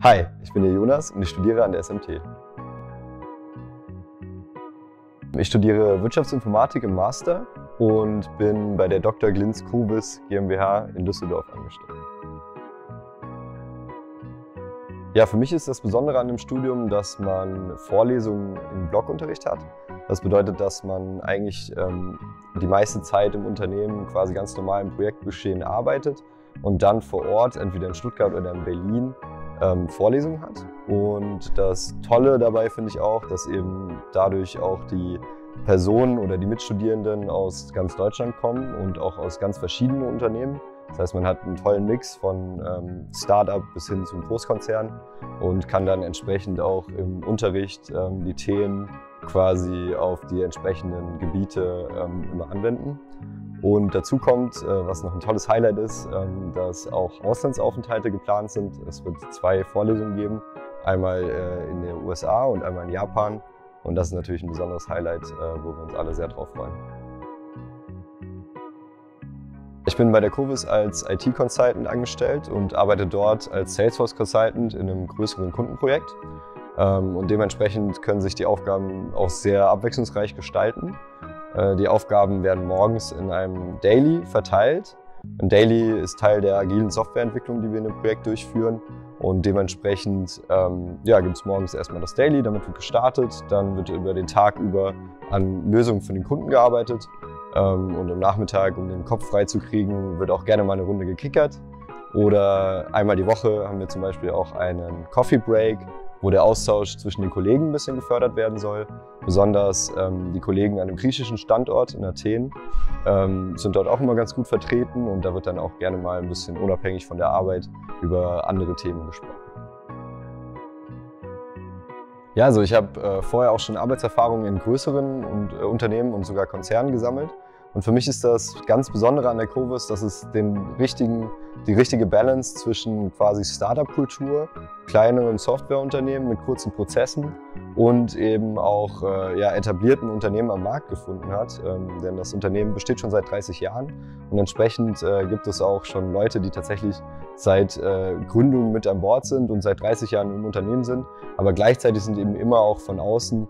Hi, ich bin der Jonas und ich studiere an der SMT. Ich studiere Wirtschaftsinformatik im Master und bin bei der Dr. Glinz Kubis GmbH in Düsseldorf angestellt. Ja, für mich ist das Besondere an dem Studium, dass man Vorlesungen im Blockunterricht hat. Das bedeutet, dass man eigentlich die meiste Zeit im Unternehmen quasi ganz normal im Projektgeschehen arbeitet und dann vor Ort, entweder in Stuttgart oder in Berlin, Vorlesungen hat. Und das Tolle dabei finde ich auch, dass eben dadurch auch die Personen oder die Mitstudierenden aus ganz Deutschland kommen und auch aus ganz verschiedenen Unternehmen. Das heißt, man hat einen tollen Mix von Start-up bis hin zum Großkonzern und kann dann entsprechend auch im Unterricht die Themen quasi auf die entsprechenden Gebiete immer anwenden. Und dazu kommt, was noch ein tolles Highlight ist, dass auch Auslandsaufenthalte geplant sind. Es wird 2 Vorlesungen geben, einmal in den USA und einmal in Japan. Und das ist natürlich ein besonderes Highlight, wo wir uns alle sehr drauf freuen. Ich bin bei der Covis als IT-Consultant angestellt und arbeite dort als Salesforce-Consultant in einem größeren Kundenprojekt. Und dementsprechend können sich die Aufgaben auch sehr abwechslungsreich gestalten. Die Aufgaben werden morgens in einem Daily verteilt. Ein Daily ist Teil der agilen Softwareentwicklung, die wir in dem Projekt durchführen. Und dementsprechend gibt es morgens erstmal das Daily, damit wird gestartet. Dann wird über den Tag über an Lösungen für den Kunden gearbeitet. Und am Nachmittag, um den Kopf freizukriegen, wird auch gerne mal eine Runde gekickert. Oder einmal die Woche haben wir zum Beispiel auch einen Coffee Break, wo der Austausch zwischen den Kollegen ein bisschen gefördert werden soll. Besonders die Kollegen an dem griechischen Standort in Athen sind dort auch immer ganz gut vertreten und da wird dann auch gerne mal ein bisschen unabhängig von der Arbeit über andere Themen gesprochen. Ja, also ich habe vorher auch schon Arbeitserfahrungen in größeren Unternehmen und sogar Konzernen gesammelt. Und für mich ist das ganz Besondere an der Covis, dass es die richtige Balance zwischen quasi Startup-Kultur, kleineren Softwareunternehmen mit kurzen Prozessen und eben auch etablierten Unternehmen am Markt gefunden hat. Denn das Unternehmen besteht schon seit 30 Jahren und entsprechend gibt es auch schon Leute, die tatsächlich seit Gründung mit an Bord sind und seit 30 Jahren im Unternehmen sind. Aber gleichzeitig sind eben immer auch von außen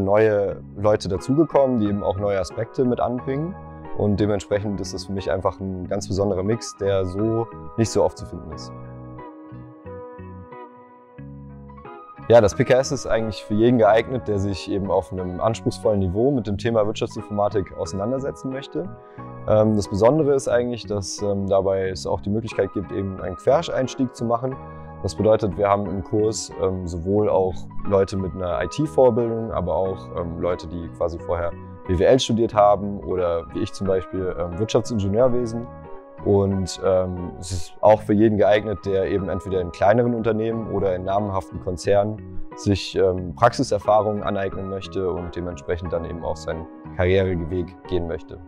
neue Leute dazugekommen, die eben auch neue Aspekte mit anbringen. Und dementsprechend ist das für mich einfach ein ganz besonderer Mix, der so nicht so oft zu finden ist. Ja, das PKS ist eigentlich für jeden geeignet, der sich eben auf einem anspruchsvollen Niveau mit dem Thema Wirtschaftsinformatik auseinandersetzen möchte. Das Besondere ist eigentlich, dass dabei es auch die Möglichkeit gibt, eben einen Quereinstieg zu machen. Das bedeutet, wir haben im Kurs sowohl auch Leute mit einer IT-Vorbildung, aber auch Leute, die quasi vorher BWL studiert haben oder wie ich zum Beispiel Wirtschaftsingenieurwesen. Und es ist auch für jeden geeignet, der eben entweder in kleineren Unternehmen oder in namhaften Konzernen sich Praxiserfahrungen aneignen möchte und dementsprechend dann eben auch seinen Karriereweg gehen möchte.